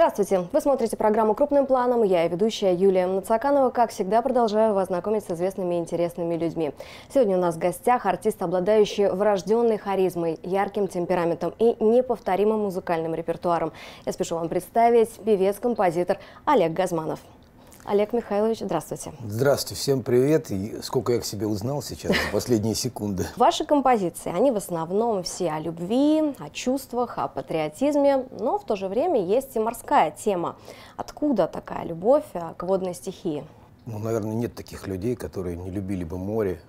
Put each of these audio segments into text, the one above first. Здравствуйте! Вы смотрите программу «Крупным планом». Я и ведущая Юлия Мнацаканова, как всегда, продолжаю вас знакомить с известными и интересными людьми. Сегодня у нас в гостях артист, обладающий врожденной харизмой, ярким темпераментом и неповторимым музыкальным репертуаром. Я спешу вам представить певец-композитор Олег Газманов. Олег Михайлович, здравствуйте. Здравствуйте, всем привет. И сколько я к себе узнал сейчас, последние секунды. Ваши композиции, они в основном все о любви, о чувствах, о патриотизме, но в то же время есть и морская тема. Откуда такая любовь к водной стихии? Ну, наверное, нет таких людей, которые не любили бы море,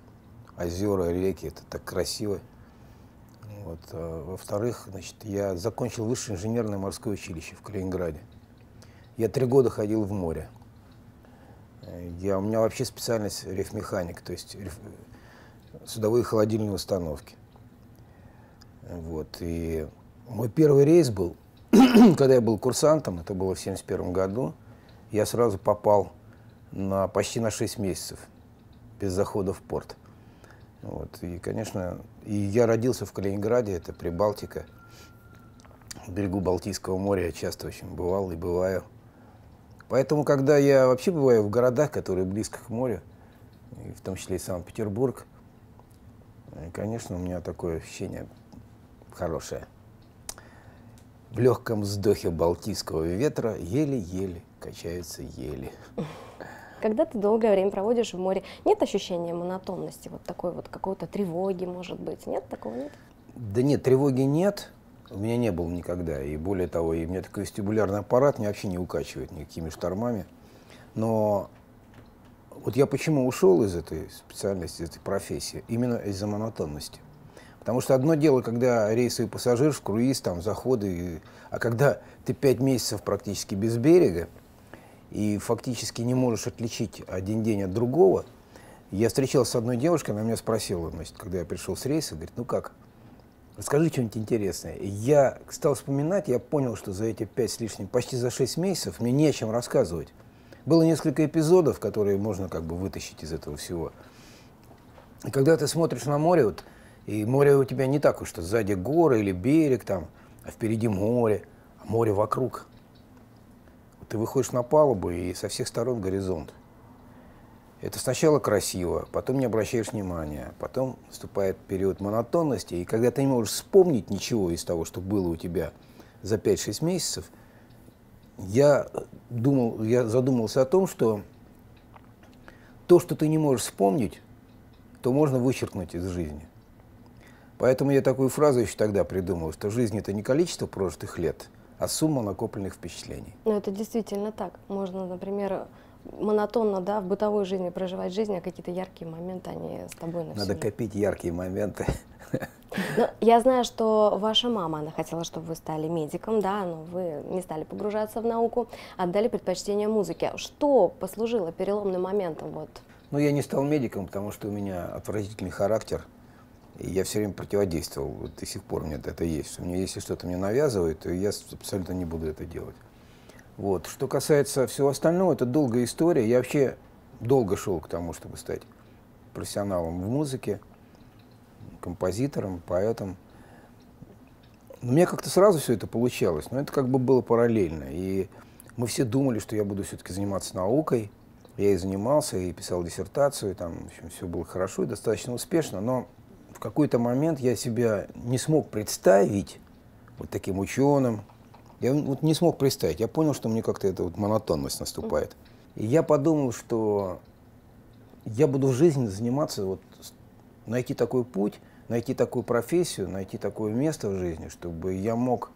озера, реки. Это так красиво. Вот. Во-вторых, значит, я закончил высшее инженерное морское училище в Калининграде. Я 3 года ходил в море. У меня вообще специальность рефмеханик, то есть судовые холодильные установки. Вот. И мой первый рейс был, когда я был курсантом, это было в 1971 году, я сразу попал почти на 6 месяцев без захода в порт. Вот. И, конечно, я родился в Калининграде, это Прибалтика, на берегу Балтийского моря я часто очень бывал и бываю. Поэтому, когда я вообще бываю в городах, которые близко к морю, в том числе и Санкт-Петербург, конечно, у меня такое ощущение хорошее. В легком вздохе балтийского ветра еле-еле качаются ели. Когда ты долгое время проводишь в море, нет ощущения монотонности, вот такой вот какой-то тревоги, может быть? Нет такого? Нет? Да нет, тревоги нет. У меня не было никогда, и более того, у меня такой вестибулярный аппарат меня вообще не укачивает никакими штормами. Но вот я почему ушел из этой специальности, из этой профессии? Именно из-за монотонности. Потому что одно дело, когда рейсовый пассажир, круиз, там, заходы, а когда ты 5 месяцев практически без берега и фактически не можешь отличить один день от другого. Я встречался с одной девушкой, она меня спросила, значит, когда я пришел с рейса, говорит, ну как? Расскажи что-нибудь интересное. Я стал вспоминать, я понял, что за эти 5 с лишним, почти за 6 месяцев мне не о чем рассказывать. Было несколько эпизодов, которые можно как бы вытащить из этого всего. И когда ты смотришь на море, вот, и море у тебя не так уж, что сзади горы или берег, там, а впереди море, а море вокруг. Вот ты выходишь на палубу, и со всех сторон горизонт. Это сначала красиво, потом не обращаешь внимания, потом наступает период монотонности, и когда ты не можешь вспомнить ничего из того, что было у тебя за 5-6 месяцев, я задумался о том, что то, что ты не можешь вспомнить, то можно вычеркнуть из жизни. Поэтому я такую фразу еще тогда придумал, что жизнь – это не количество прожитых лет, а сумма накопленных впечатлений. Но это действительно так. Можно, например, монотонно, да, в бытовой жизни проживать жизнь, а какие-то яркие моменты, они с тобой навсегда. Надо копить яркие моменты. Но я знаю, что ваша мама, она хотела, чтобы вы стали медиком, да, но вы не стали погружаться в науку, отдали предпочтение музыке. Что послужило переломным моментом? Вот? Ну, я не стал медиком, потому что у меня отвратительный характер, и я все время противодействовал, вот до сих пор у меня это есть. У меня, если что-то мне навязывают, то я абсолютно не буду это делать. Вот. Что касается всего остального, это долгая история. Я вообще долго шел к тому, чтобы стать профессионалом в музыке, композитором, поэтом. Но у меня как-то сразу все это получалось, но это как бы было параллельно. И мы все думали, что я буду все-таки заниматься наукой. Я и занимался, и писал диссертацию, там, в общем, все было хорошо и достаточно успешно. Но в какой-то момент я себя не смог представить вот таким ученым. Я вот не смог представить, я понял, что мне как-то эта вот монотонность наступает. И я подумал, что я буду в жизни заниматься, вот, найти такой путь, найти такую профессию, найти такое место в жизни, чтобы я мог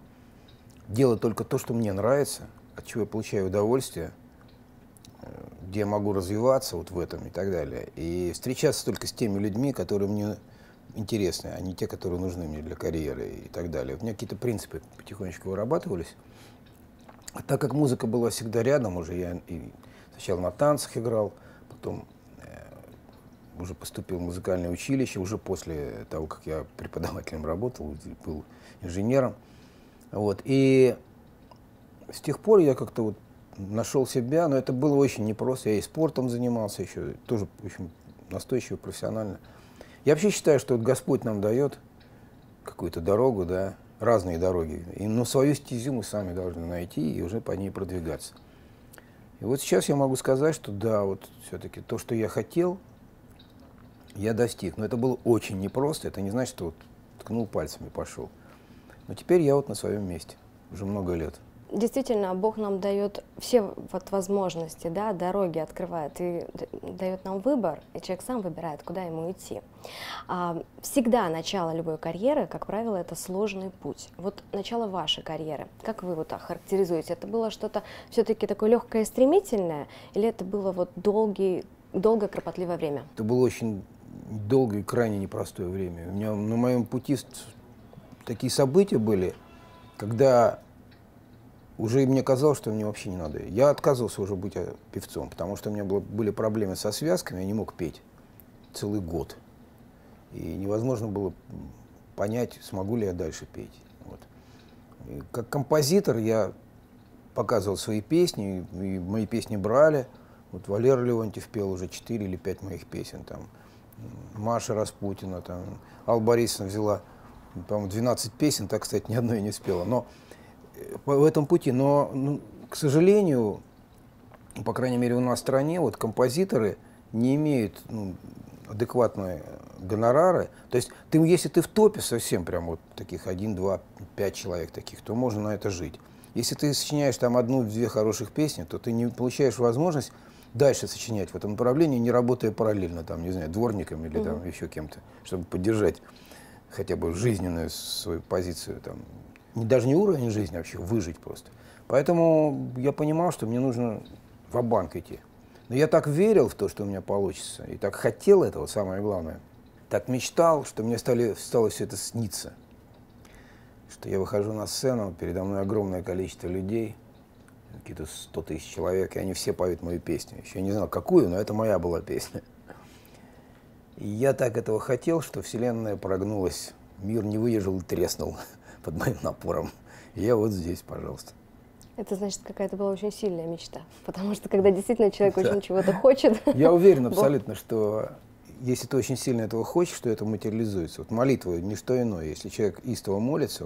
делать только то, что мне нравится, от чего я получаю удовольствие, где я могу развиваться вот в этом и так далее. И встречаться только с теми людьми, которые мне интересные, а не те, которые нужны мне для карьеры и так далее. У меня какие-то принципы потихонечку вырабатывались. А так как музыка была всегда рядом, уже я сначала на танцах играл, потом уже поступил в музыкальное училище, уже после того, как я преподавателем работал, был инженером. Вот. И с тех пор я как-то вот нашел себя, но это было очень непросто. Я и спортом занимался еще, тоже очень настойчиво, профессионально. Я вообще считаю, что вот Господь нам дает какую-то дорогу, да, разные дороги, но свою стезю мы сами должны найти и уже по ней продвигаться. И вот сейчас я могу сказать, что да, вот все-таки то, что я хотел, я достиг. Но это было очень непросто, это не значит, что вот ткнул пальцем и пошел. Но теперь я вот на своем месте, уже много лет. Действительно, Бог нам дает все вот возможности, да, дороги открывает и дает нам выбор, и человек сам выбирает, куда ему идти. Всегда начало любой карьеры, как правило, это сложный путь. Вот начало вашей карьеры, как вы вот охарактеризуете? Это было что-то все-таки такое легкое и стремительное, или это было вот долгое, кропотливое время? Это было очень долгое и крайне непростое время. У меня на моем пути такие события были, когда... Уже мне казалось, что мне вообще не надо. Я отказывался уже быть певцом, потому что у меня были проблемы со связками, я не мог петь целый год. И невозможно было понять, смогу ли я дальше петь. Вот. Как композитор я показывал свои песни, и мои песни брали. Вот Валера Леонтьев пел уже 4 или 5 моих песен. Там. Маша Распутина, там. Алла Борисовна взяла, по-моему, 12 песен, так, кстати, ни одной не спела. Но в этом пути, но, к сожалению, по крайней мере у нас в стране, вот композиторы не имеют адекватные гонорары. То есть, если ты в топе совсем, прям вот таких 1, 2, 5 человек таких, то можно на это жить. Если ты сочиняешь там 1-2 хороших песни, то ты не получаешь возможность дальше сочинять в этом направлении, не работая параллельно, там, не знаю, дворником или там еще кем-то, чтобы поддержать хотя бы жизненную свою позицию там. Даже не уровень жизни, вообще выжить просто. Поэтому я понимал, что мне нужно ва-банк идти. Но я так верил в то, что у меня получится, и так хотел этого, самое главное. Так мечтал, что мне стало все это сниться. Что я выхожу на сцену, передо мной огромное количество людей, какие-то 100 000 человек, и они все поют мою песню. Еще я не знал, какую, но это моя была песня. И я так этого хотел, что вселенная прогнулась, мир не выдержал и треснул под моим напором. Я вот здесь, пожалуйста. Это значит, какая-то была очень сильная мечта. Потому что, когда действительно человек очень чего-то хочет... Я уверен абсолютно, что если ты очень сильно этого хочешь, то это материализуется. Вот молитва – ничто иное. Если человек истово молится,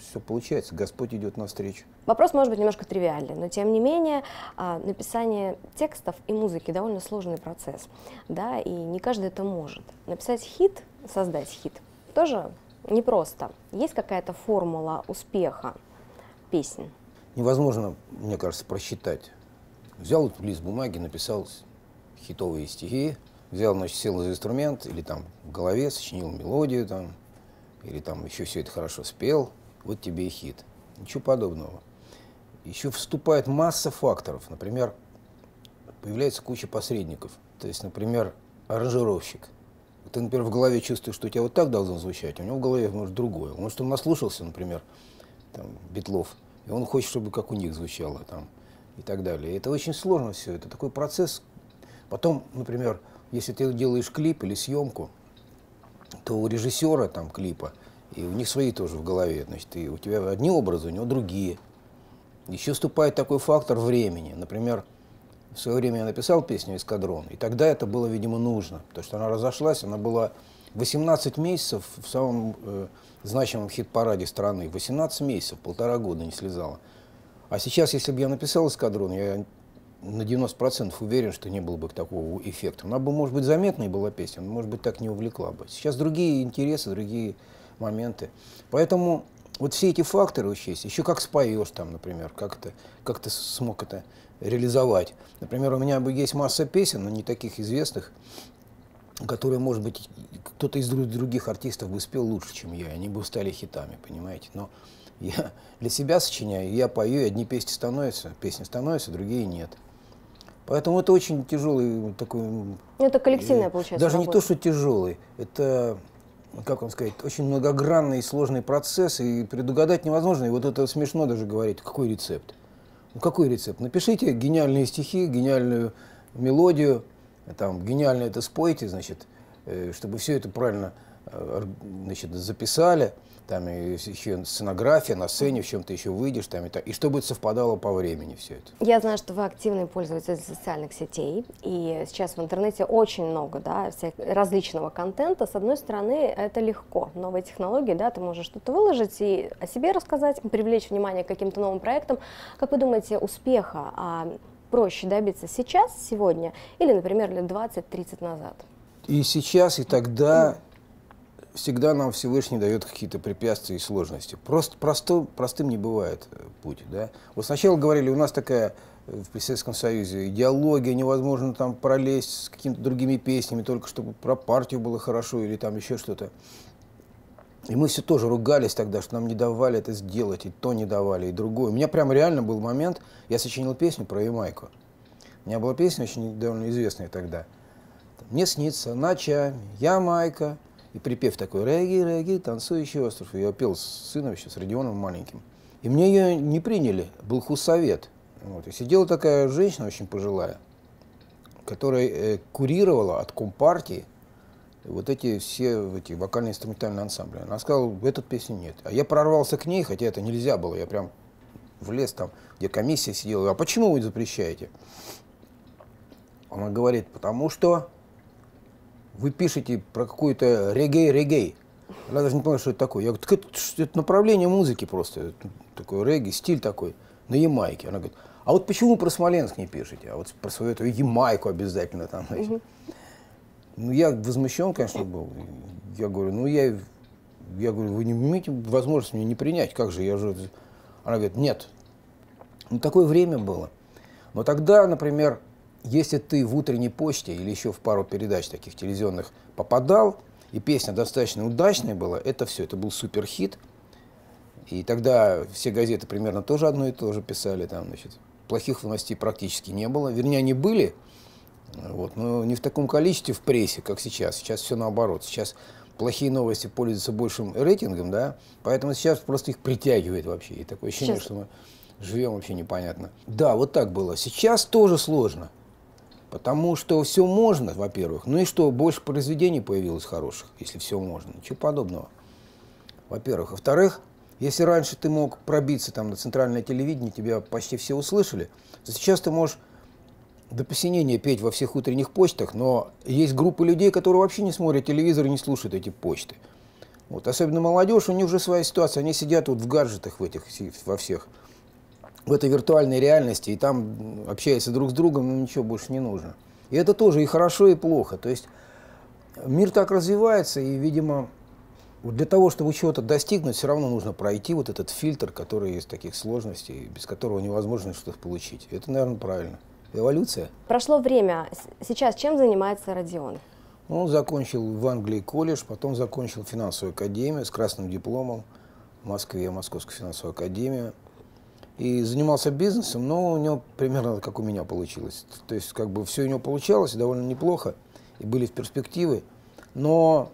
все получается. Господь идет навстречу. Вопрос может быть немножко тривиальный, но тем не менее написание текстов и музыки довольно сложный процесс. Да, и не каждый это может. Написать хит, создать хит – тоже... непросто. Есть какая-то формула успеха песен? Невозможно, мне кажется, просчитать. Взял лист бумаги, написал хитовые стихи, взял, значит, сел за инструмент, или там в голове сочинил мелодию, там, или там еще все это хорошо спел, вот тебе и хит. Ничего подобного. Еще вступает масса факторов. Например, появляется куча посредников. То есть, например, аранжировщик. Ты, например, в голове чувствуешь, что у тебя вот так должно звучать, у него в голове, может, другое. Может, он наслушался, например, там, Битлов, и он хочет, чтобы как у них звучало, там, и так далее. И это очень сложно все, это такой процесс. Потом, например, если ты делаешь клип или съемку, то у режиссера там клипа, и у них свои тоже в голове, значит, и у тебя одни образы, у него другие. Еще вступает такой фактор времени, например, в свое время я написал песню «Эскадрон», и тогда это было, видимо, нужно, потому что она разошлась, она была 18 месяцев в самом значимом хит-параде страны, 18 месяцев, 1,5 года не слезала. А сейчас, если бы я написал «Эскадрон», я на 90% уверен, что не было бы такого эффекта. Она бы, может быть, заметной была песня, но, может быть, так не увлекла бы. Сейчас другие интересы, другие моменты. Поэтому вот все эти факторы учесть, еще как споешь там, например, как ты смог это реализовать. Например, у меня есть масса песен, но не таких известных, которые, может быть, кто-то из других артистов бы спел лучше, чем я, они бы стали хитами, понимаете. Но я для себя сочиняю, я пою, и одни песни становятся, другие нет. Поэтому это очень тяжелый такой... Это коллективная, получается, даже работа. Не то, что тяжелый, это... как вам сказать, очень многогранный и сложный процесс, и предугадать невозможно. И вот это смешно даже говорить, какой рецепт. Ну какой рецепт? Напишите гениальные стихи, гениальную мелодию, там, гениально это спойте, значит, чтобы все это правильно значит, записали, там еще сценография, на сцене в чем-то еще выйдешь, там, и чтобы это совпадало по времени все это. Я знаю, что вы активный пользователь социальных сетей, и сейчас в интернете очень много, да, различного контента. С одной стороны, это легко, новые технологии, да, ты можешь что-то выложить и о себе рассказать, привлечь внимание к каким-то новым проектам. Как вы думаете, успеха проще добиться сейчас, сегодня, или, например, лет 20-30 назад? И сейчас, и тогда... Всегда нам Всевышний дает какие-то препятствия и сложности. Простым не бывает путь. Да? Вот сначала говорили, у нас такая в Советском Союзе идеология, невозможно там пролезть с какими-то другими песнями, только чтобы про партию было хорошо или там еще что-то. И мы все тоже ругались тогда, что нам не давали это сделать, и то не давали, и другое. У меня прям реально был момент, я сочинил песню про Ямайку. У меня была песня очень довольно известная тогда. «Мне снится ночами Ямайка». И припев такой: «Регги, регги, танцующий остров». Я пел с сыном еще, с Родионовым Маленьким. И мне ее не приняли, был худсовет. Вот. И сидела такая женщина очень пожилая, которая курировала от Компартии вот эти все вокально-инструментальные ансамбли. Она сказала, в этой песне нет. А я прорвался к ней, хотя это нельзя было. Я прям влез там, где комиссия сидела. А почему вы запрещаете? Она говорит, потому что... Вы пишете про какую-то регей. Я даже не понял, что это такое. Я говорю, так это направление музыки просто. Такой регги, стиль такой, на Ямайке. Она говорит, а вот почему вы про Смоленск не пишете? А вот про свою эту Ямайку обязательно там. Ну, я возмущен, конечно, был. Я говорю, ну, я говорю, вы не имеете возможность меня не принять. Как же, я же... Она говорит, нет. Ну, такое время было. Но тогда, например... Если ты в утренней почте или еще в пару передач таких телевизионных попадал, и песня достаточно удачная была, это все, это был суперхит. И тогда все газеты примерно тоже одно и то же писали. Там, значит, плохих новостей практически не было. Вернее, они были, вот, но не в таком количестве в прессе, как сейчас. Сейчас все наоборот. Сейчас плохие новости пользуются большим рейтингом, да, поэтому сейчас просто их притягивает вообще. И такое ощущение, что мы живем вообще непонятно. Да, вот так было. Сейчас тоже сложно. Потому что все можно, во-первых. Ну и что, больше произведений появилось хороших, если все можно. Ничего подобного. Во-первых. Во-вторых, если раньше ты мог пробиться там, на центральное телевидение, тебя почти все услышали, то сейчас ты можешь до посинения петь во всех утренних почтах, но есть группы людей, которые вообще не смотрят телевизор и не слушают эти почты. Вот. Особенно молодежь, у них уже своя ситуация. Они сидят вот в гаджетах в этих, во всех. В этой виртуальной реальности, и там общаются друг с другом, но ничего больше не нужно. И это тоже и хорошо, и плохо. То есть мир так развивается, и, видимо, для того, чтобы чего-то достигнуть, все равно нужно пройти вот этот фильтр, который из таких сложностей, без которого невозможно что-то получить. Это, наверное, правильно. Эволюция. Прошло время. Сейчас чем занимается Родион? Он закончил в Англии колледж, потом закончил финансовую академию с красным дипломом в Москве, Московскую финансовую академию. И занимался бизнесом, но у него примерно как у меня получилось. То есть как бы все у него получалось довольно неплохо, и были перспективы, но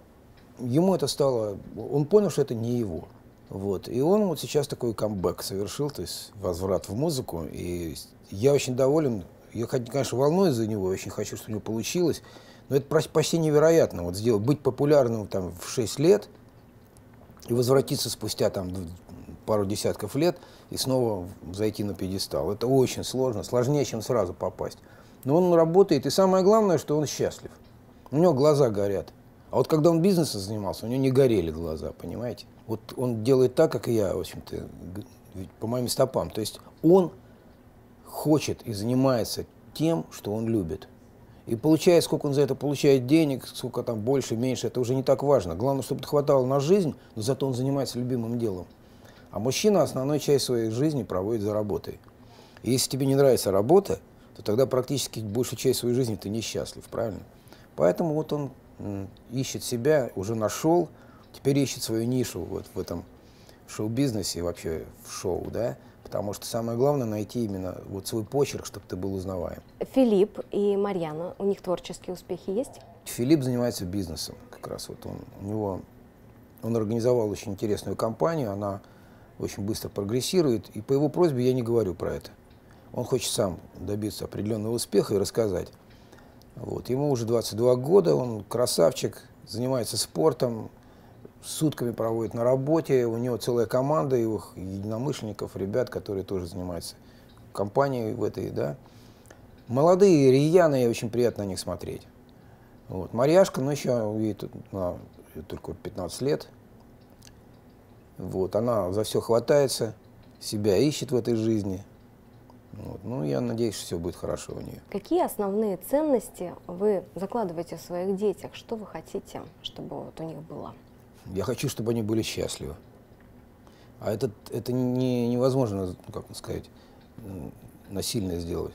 ему это стало... Он понял, что это не его. Вот. И он вот сейчас такой камбэк совершил, то есть возврат в музыку. И я очень доволен, я, конечно, волнуюсь за него, очень хочу, чтобы у него получилось, но это почти невероятно, вот сделать, быть популярным там, в 6 лет и возвратиться спустя там, пару десятков лет и снова зайти на пьедестал. Это очень сложно, сложнее, чем сразу попасть. Но он работает, и самое главное, что он счастлив. У него глаза горят. А вот когда он бизнесом занимался, у него не горели глаза, понимаете? Вот он делает так, как и я, в общем-то, по моим стопам. То есть он хочет и занимается тем, что он любит. И получает, сколько он за это получает денег, сколько там больше, меньше, это уже не так важно. Главное, чтобы это хватало на жизнь, но зато он занимается любимым делом. А мужчина основную часть своей жизни проводит за работой. И если тебе не нравится работа, то тогда практически большую часть своей жизни ты несчастлив, правильно? Поэтому вот он ищет себя, уже нашел, теперь ищет свою нишу вот в этом шоу-бизнесе и вообще в шоу, да? Потому что самое главное найти именно вот свой почерк, чтобы ты был узнаваем. Филипп и Марьяна, у них творческие успехи есть? Филипп занимается бизнесом как раз. Вот он, он организовал очень интересную компанию, она... очень быстро прогрессирует, и по его просьбе я не говорю про это. Он хочет сам добиться определенного успеха и рассказать. Вот. Ему уже 22 года, он красавчик, занимается спортом, сутками проводит на работе, у него целая команда его единомышленников, ребят, которые тоже занимаются компанией в этой, да. Молодые, рьяные, очень приятно на них смотреть. Вот. Марьяшка, ну, еще ей тут, только 15 лет. Вот. Она за все хватается, себя ищет в этой жизни. Вот. Ну, я надеюсь, что все будет хорошо у нее. Какие основные ценности вы закладываете в своих детях? Что вы хотите, чтобы вот у них было? Я хочу, чтобы они были счастливы. А это невозможно, как сказать, насильно сделать.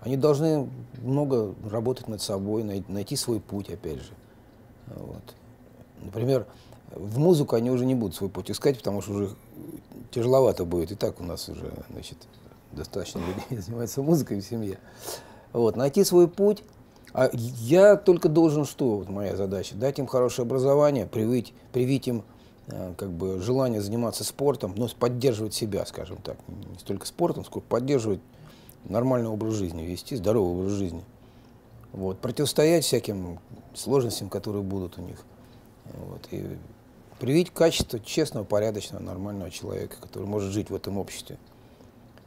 Они должны много работать над собой, найти свой путь, опять же. Вот. Например, в музыку они уже не будут свой путь искать, потому что уже тяжеловато будет. И так у нас уже, значит, достаточно людей занимается музыкой в семье. Вот. Найти свой путь. А я только должен, что вот моя задача, дать им хорошее образование, привить им как бы желание заниматься спортом, но поддерживать себя, скажем так, не столько спортом, сколько поддерживать нормальный образ жизни, вести здоровый образ жизни. Вот. Противостоять всяким сложностям, которые будут у них. Вот. И привить качество честного, порядочного, нормального человека, который может жить в этом обществе.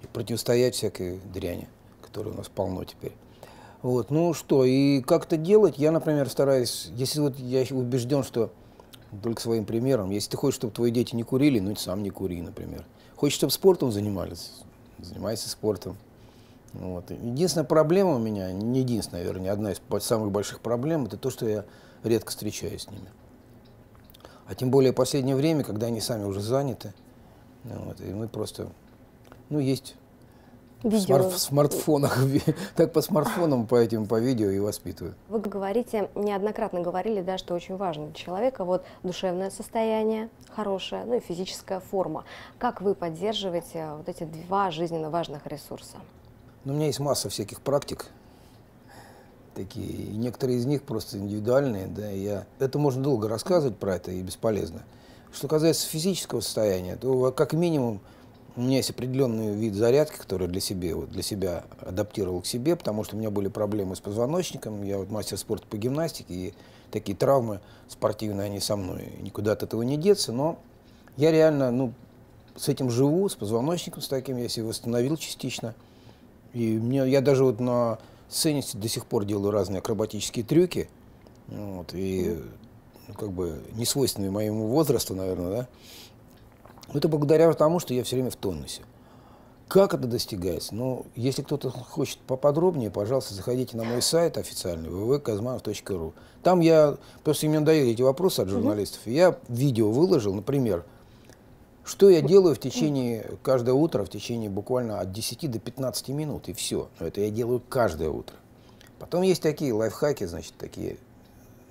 И противостоять всякой дряни, которая у нас полно теперь. Вот, ну что, и как это делать? Я, например, стараюсь, если вот я убежден, что только своим примером, если ты хочешь, чтобы твои дети не курили, ну и сам не кури, например. Хочешь, чтобы спортом занимались, занимайся спортом. Вот. Единственная проблема у меня, не единственная, вернее, одна из самых больших проблем, это то, что я редко встречаюсь с ними. А тем более в последнее время, когда они сами уже заняты, вот, и мы просто, ну, есть... В смартфонах, так по смартфонам, по видео и воспитываю. Вы говорите, неоднократно говорили, да, что очень важно для человека вот душевное состояние, хорошее, ну и физическая форма. Как вы поддерживаете вот эти два жизненно важных ресурса? Ну, у меня есть масса всяких практик, такие, и некоторые из них просто индивидуальные, да, это можно долго рассказывать про это и бесполезно. Что касается физического состояния, то как минимум у меня есть определенный вид зарядки, который для себя адаптировал к себе, потому что у меня были проблемы с позвоночником. Я вот мастер спорта по гимнастике, и такие травмы спортивные, они со мной. Никуда от этого не деться, но я реально, ну, с этим живу, с позвоночником, с таким я себя восстановил частично. И я даже вот на сцене до сих пор делаю разные акробатические трюки, вот, и ну, как бы не свойственные моему возрасту, наверное, да. Это благодаря тому, что я все время в тонусе. Как это достигается? Ну, если кто-то хочет поподробнее, пожалуйста, заходите на мой сайт официальный www.gazmanov.ru. Там я, просто мне надоели эти вопросы от журналистов, я видео выложил, например, что я делаю в течение, каждое утро, в течение буквально от 10 до 15 минут, и все. Но это я делаю каждое утро. Потом есть такие лайфхаки, значит, такие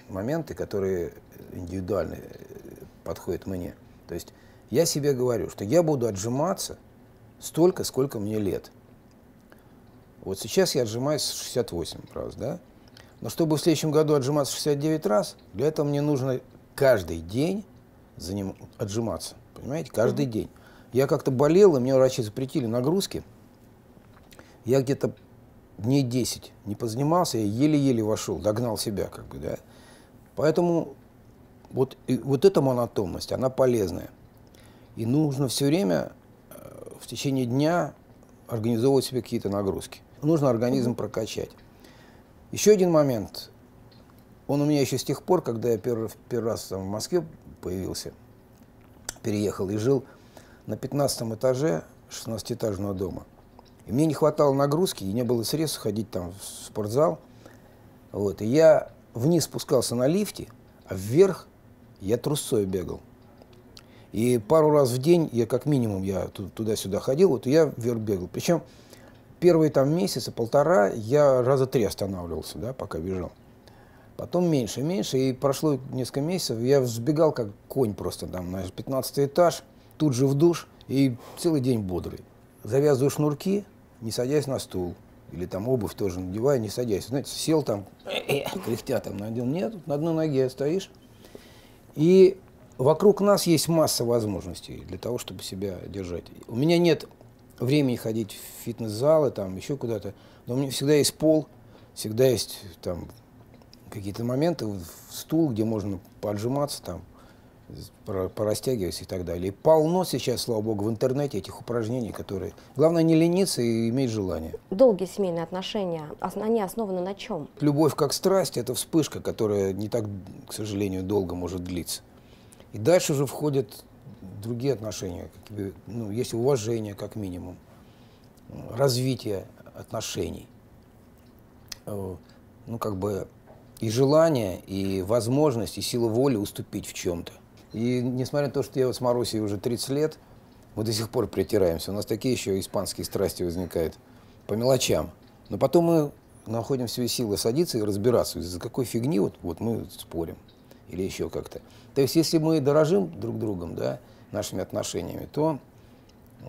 моменты, которые индивидуально подходят мне. То есть я себе говорю, что я буду отжиматься столько, сколько мне лет. Вот сейчас я отжимаюсь 68 раз, да? Но чтобы в следующем году отжиматься 69 раз, для этого мне нужно каждый день отжиматься. Понимаете? Каждый день. Я как-то болел, и мне врачи запретили нагрузки. Я где-то дней 10 не позанимался, я еле-еле вошел, догнал себя, как бы, да? Поэтому вот эта монотонность, она полезная. И нужно все время в течение дня организовывать себе какие-то нагрузки. Нужно организм прокачать. Еще один момент. Он у меня еще с тех пор, когда я первый раз там в Москве появился, переехал и жил на 15 этаже 16-этажного дома. И мне не хватало нагрузки, и не было средств ходить там в спортзал. Вот. И я вниз спускался на лифте, а вверх я трусцой бегал. И пару раз в день, я как минимум, я туда-сюда ходил, вот я вверх бегал. Причем первые там месяца, полтора, я раза 3 останавливался, да, пока бежал. Потом меньше, меньше, и прошло несколько месяцев, я взбегал как конь просто там на 15 этаж, тут же в душ, и целый день бодрый. Завязываю шнурки, не садясь на стул, или там обувь тоже надеваю, не садясь. Знаете, сел там, кряхтя там надел, нет, на одной ноге стоишь, и... Вокруг нас есть масса возможностей для того, чтобы себя держать. У меня нет времени ходить в фитнес-залы, там, еще куда-то, но у меня всегда есть пол, всегда есть там какие-то моменты, стул, где можно поджиматься, там, порастягиваясь и так далее. И полно сейчас, слава богу, в интернете этих упражнений, которые... Главное не лениться и иметь желание. Долгие семейные отношения, они основаны на чем? Любовь как страсть – это вспышка, которая не так, к сожалению, долго может длиться. И дальше уже входят другие отношения. Ну, есть уважение, как минимум, развитие отношений. Ну, как бы и желание, и возможность, и сила воли уступить в чем-то. И несмотря на то, что я вот с Марусей уже 30 лет, мы до сих пор притираемся. У нас такие еще испанские страсти возникают по мелочам. Но потом мы находим все силы садиться и разбираться, из-за какой фигни вот мы спорим или еще как-то. То есть если мы дорожим друг другом, да, нашими отношениями, то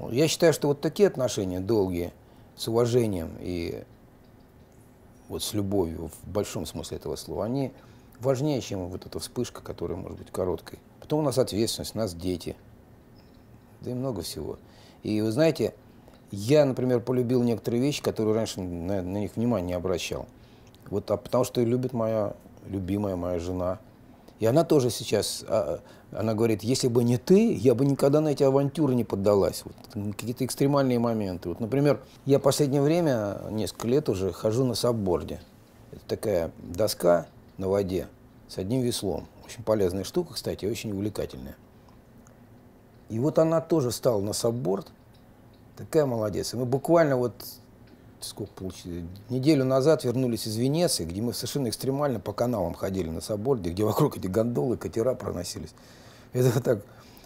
я считаю, что вот такие отношения долгие, с уважением и вот с любовью, в большом смысле этого слова, они важнее, чем вот эта вспышка, которая может быть короткой. Потом у нас ответственность, у нас дети, да и много всего. И вы знаете, я, например, полюбил некоторые вещи, которые раньше на них внимания не обращал. Вот, потому что любит моя любимая моя жена. И она тоже сейчас, она говорит, если бы не ты, я бы никогда на эти авантюры не поддалась. Вот, какие-то экстремальные моменты. Вот, например, я в последнее время, несколько лет уже, хожу на сабборде. Это такая доска на воде с одним веслом. Очень полезная штука, кстати, очень увлекательная. И вот она тоже стала на сабборд. Такая молодец. И мы буквально вот, сколько получилось, неделю назад вернулись из Венеции, где мы совершенно экстремально по каналам ходили на сабборде, где вокруг эти гондолы, катера проносились. Это так,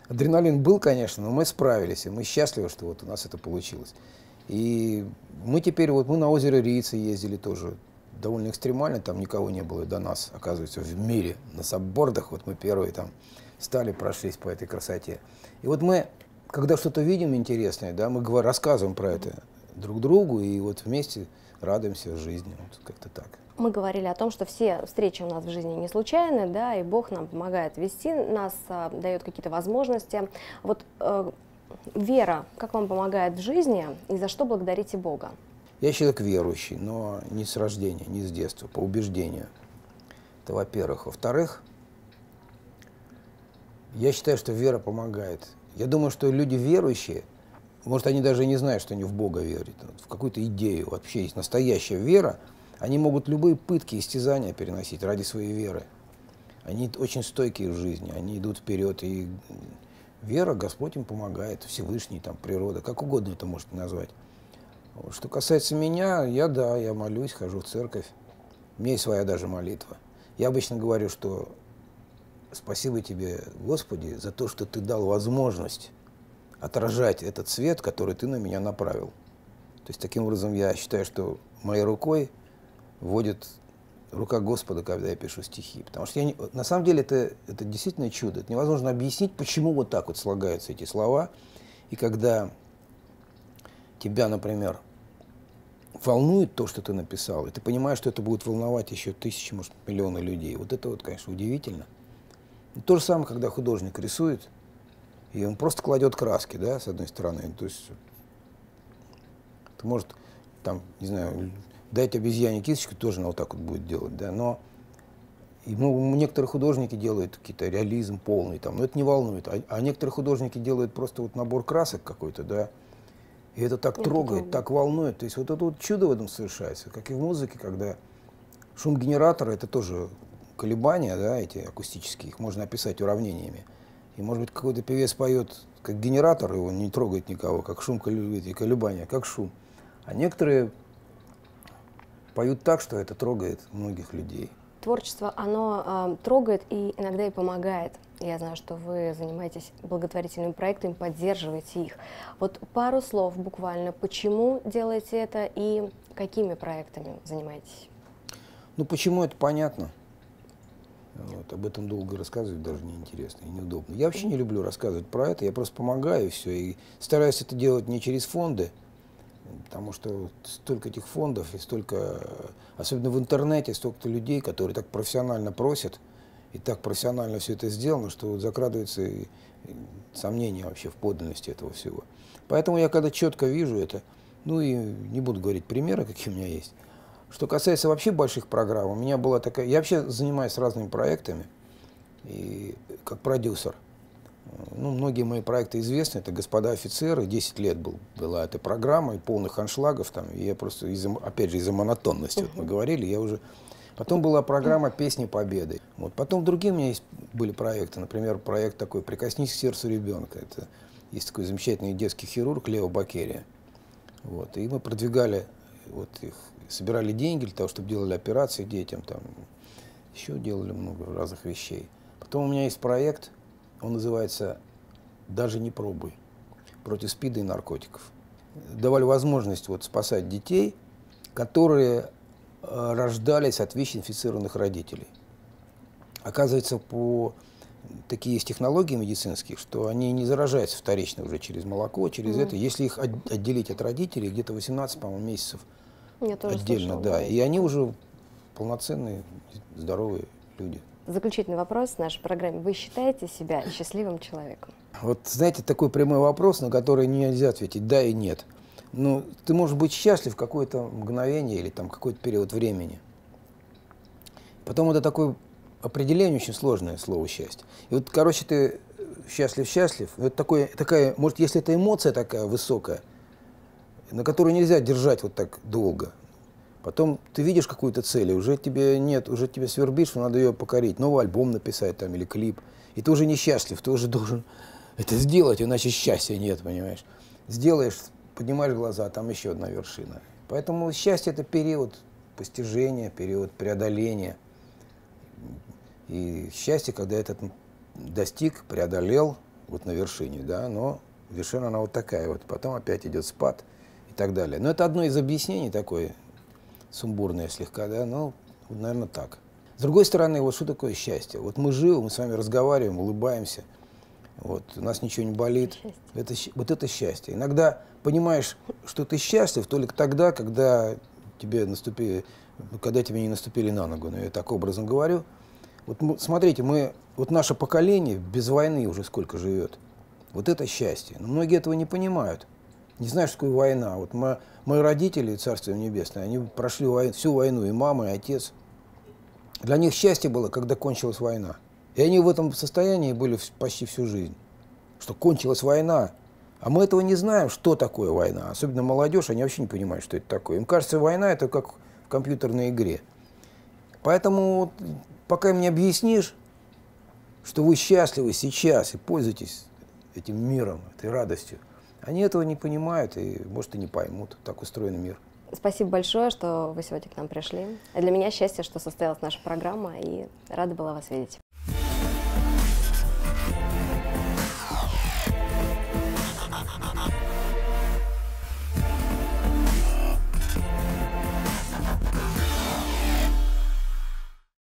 адреналин был, конечно, но мы справились, и мы счастливы, что вот у нас это получилось. И мы теперь, вот мы на озеро Рица ездили тоже, довольно экстремально, там никого не было до нас, оказывается, в мире на саббордах, вот мы первые там стали, прошлись по этой красоте. И вот мы, когда что-то видим интересное, да, мы рассказываем про это друг другу, и вот вместе радуемся жизни, вот как-то так. Мы говорили о том, что все встречи у нас в жизни не случайны, да, и Бог нам помогает вести нас, дает какие-то возможности. Вот вера, как вам помогает в жизни, и за что благодарите Бога? Я человек верующий, но не с рождения, не с детства, по убеждению. Это во-первых. Во-вторых, я считаю, что вера помогает. Я думаю, что люди верующие, может, они даже не знают, что они в Бога верят, в какую-то идею. Вообще есть настоящая вера. Они могут любые пытки, истязания переносить ради своей веры. Они очень стойкие в жизни, они идут вперед. И вера, Господь им помогает, Всевышний, там, природа, как угодно это можно назвать. Что касается меня, я молюсь, хожу в церковь. У меня есть своя даже молитва. Я обычно говорю, что спасибо тебе, Господи, за то, что ты дал возможность отражать этот свет, который ты на меня направил. То есть таким образом я считаю, что моей рукой водит рука Господа, когда я пишу стихи. Потому что я не... на самом деле это действительно чудо. Это невозможно объяснить, почему вот так вот слагаются эти слова. И когда тебя, например, волнует то, что ты написал, и ты понимаешь, что это будет волновать еще тысячи, может, миллионы людей. Вот это вот, конечно, удивительно. Но то же самое, когда художник рисует, и он просто кладет краски, да, с одной стороны. То есть, ты можешь, там, не знаю, дать обезьяне кисточку, тоже она вот так вот будет делать, да. Но ну, некоторые художники делают какие-то реализм полный, там, но это не волнует. А некоторые художники делают просто вот набор красок какой-то, да. И это так трогает, так волнует. То есть вот это вот чудо в этом совершается, как и в музыке, когда шум генератора, это тоже колебания, да, эти акустические, их можно описать уравнениями. И, может быть, какой-то певец поет как генератор, его не трогает никого, как шум колебания, как шум. А некоторые поют так, что это трогает многих людей. Творчество, оно трогает и иногда и помогает. Я знаю, что вы занимаетесь благотворительными проектами, поддерживаете их. Вот пару слов буквально, почему делаете это и какими проектами занимаетесь? Ну, почему, это понятно. Вот, об этом долго рассказывать даже неинтересно и неудобно. Я вообще не люблю рассказывать про это, я просто помогаю, и все. И стараюсь это делать не через фонды, потому что столько этих фондов и столько, особенно в интернете, столько людей, которые так профессионально просят, и так профессионально все это сделано, что закрадываются сомнения вообще в подлинности этого всего. Поэтому я когда четко вижу это, ну и не буду говорить примеры, какие у меня есть. Что касается вообще больших программ, у меня была такая... Я вообще занимаюсь разными проектами, и как продюсер. Ну, многие мои проекты известны, это «Господа офицеры», 10 лет была эта программа, и полных аншлагов там, и я просто, опять же, из-за монотонности, вот мы говорили, я уже... Потом была программа «Песни Победы». Вот. Потом другие у меня были проекты, например, проект такой «Прикоснись к сердцу ребенка». Это есть такой замечательный детский хирург Лео Бакерия. Вот. И мы продвигали, вот их, собирали деньги для того, чтобы делали операции детям, там, еще делали много разных вещей. Потом у меня есть проект, он называется «Даже не пробуй против СПИДа и наркотиков». Давали возможность вот, спасать детей, которые рождались от ВИЧ-инфицированных родителей. Оказывается, такие есть технологии медицинские, что они не заражаются вторично уже через молоко, через это. Если их отделить от родителей, где-то 18, по-моему, месяцев отдельно, да, и они уже полноценные, здоровые люди. Заключительный вопрос в нашей программе. Вы считаете себя счастливым человеком? Вот, знаете, такой прямой вопрос, на который нельзя ответить «да» и «нет». Ну, ты можешь быть счастлив в какое-то мгновение или там какой-то период времени. Потом это такое определение, очень сложное слово «счастье». И вот, короче, ты счастлив-счастлив. Это такая, может, если это эмоция такая высокая, на которую нельзя держать вот так долго. Потом ты видишь какую-то цель, и уже тебе нет, уже тебе свербит, что надо ее покорить. Новый альбом написать там или клип. И ты уже несчастлив, ты уже должен это сделать, иначе счастья нет, понимаешь. Сделаешь... Поднимаешь глаза, а там еще одна вершина. Поэтому счастье – это период постижения, период преодоления. И счастье, когда этот достиг, преодолел, вот на вершине, да, но вершина она вот такая вот. Потом опять идет спад и так далее. Но это одно из объяснений такое, сумбурное слегка, да, но, наверное, так. С другой стороны, вот что такое счастье? Вот мы живы, мы с вами разговариваем, улыбаемся. Вот, у нас ничего не болит. Вот это счастье. Иногда понимаешь, что ты счастлив только тогда, когда тебе не наступили на ногу. Но я так образно говорю. Вот смотрите, вот наше поколение без войны уже сколько живет. Вот это счастье. Но многие этого не понимают. Не знают, что такое война. Вот мои родители, Царство Небесное, они прошли всю войну, и мама, и отец. Для них счастье было, когда кончилась война. И они в этом состоянии были почти всю жизнь, что кончилась война. А мы этого не знаем, что такое война. Особенно молодежь, они вообще не понимают, что это такое. Им кажется, война – это как в компьютерной игре. Поэтому пока им не объяснишь, что вы счастливы сейчас и пользуетесь этим миром, этой радостью, они этого не понимают и, может, и не поймут. Так устроен мир. Спасибо большое, что вы сегодня к нам пришли. Для меня счастье, что состоялась наша программа, и рада была вас видеть.